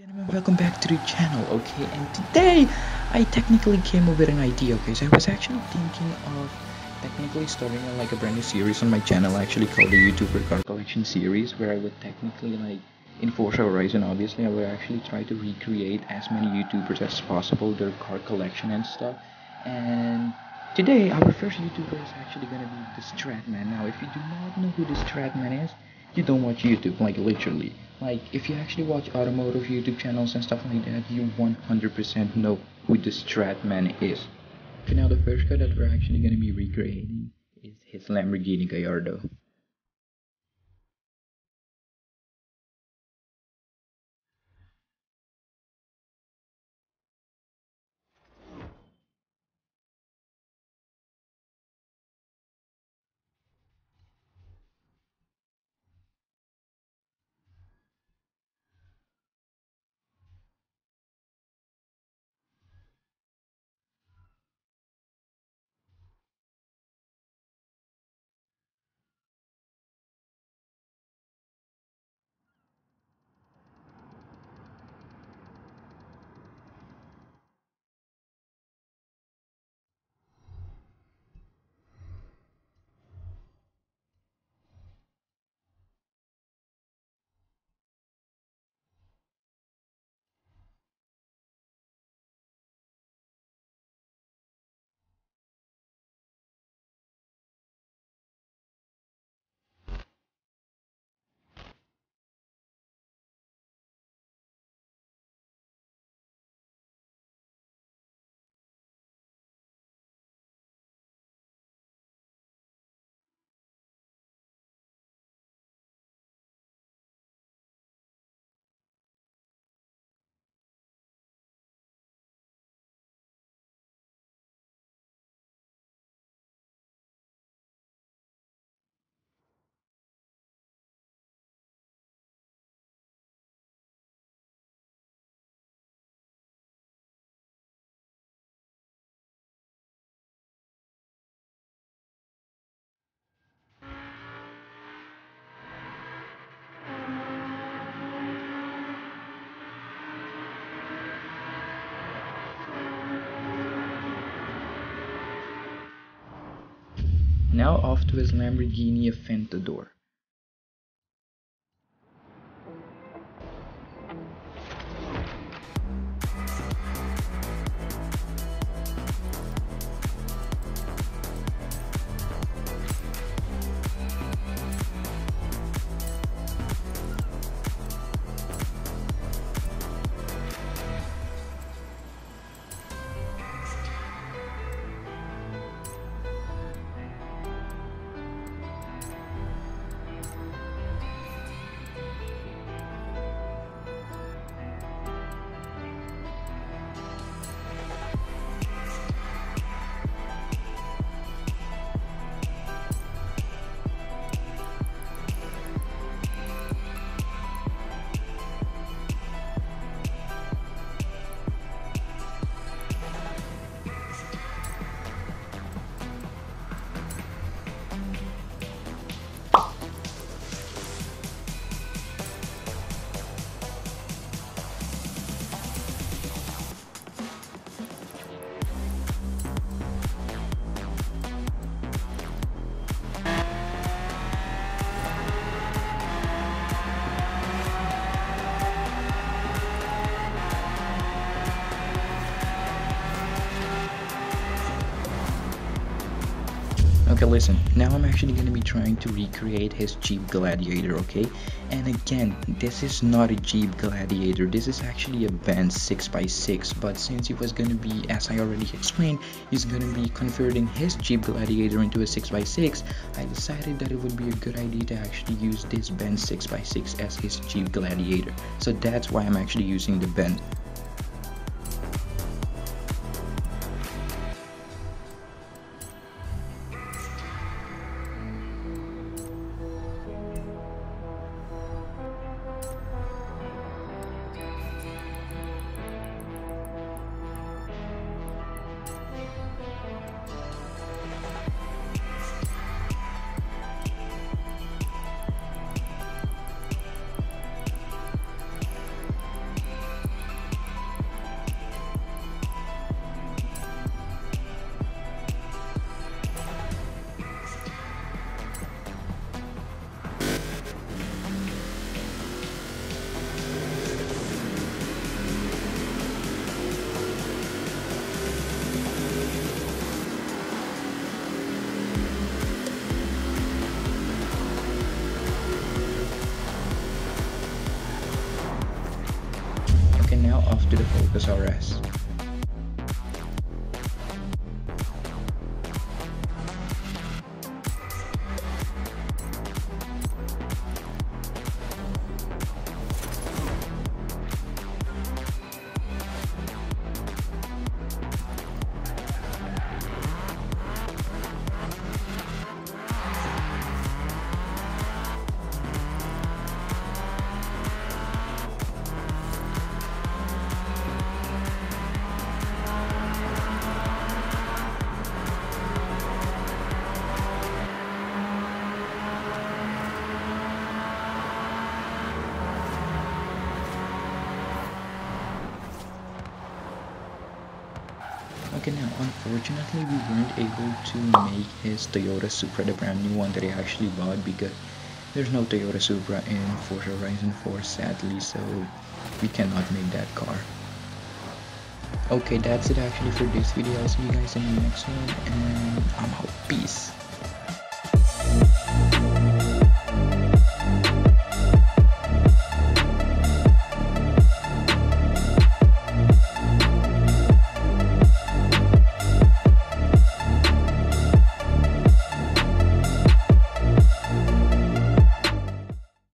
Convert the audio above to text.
Gentlemen, welcome back to the channel. Okay, and today I technically came up with an idea. Okay, so I was actually thinking of technically starting like a brand new series on my channel, actually called the YouTuber Car Collection Series, where I would technically, like in Forza Horizon, obviously I would actually try to recreate as many YouTubers as possible, their car collection and stuff. And today our first YouTuber is actually going to be TheStradman. Now if you do not know who TheStradman is, you don't watch YouTube, like literally. Like if you actually watch automotive YouTube channels and stuff like that, you 100% know who TheStradman is. So now the first car that we're actually going to be recreating is his Lamborghini Gallardo. Now off to his Lamborghini Aventador. Okay, listen, now I'm actually going to be trying to recreate his Jeep Gladiator, okay? And again, this is not a Jeep Gladiator, this is actually a Benz 6x6, but since he was going to be, as I already explained, he's going to be converting his Jeep Gladiator into a 6x6, I decided that it would be a good idea to actually use this Benz 6x6 as his Jeep Gladiator. So that's why I'm actually using the Benz. and now off to the Focus RS. Okay, now unfortunately we weren't able to make his Toyota Supra, the brand new one that I actually bought, because there's no Toyota Supra in Forza Horizon 4 sadly, so we cannot make that car. Okay, that's it actually for this video. I'll see you guys in the next one, and I'm out. Peace.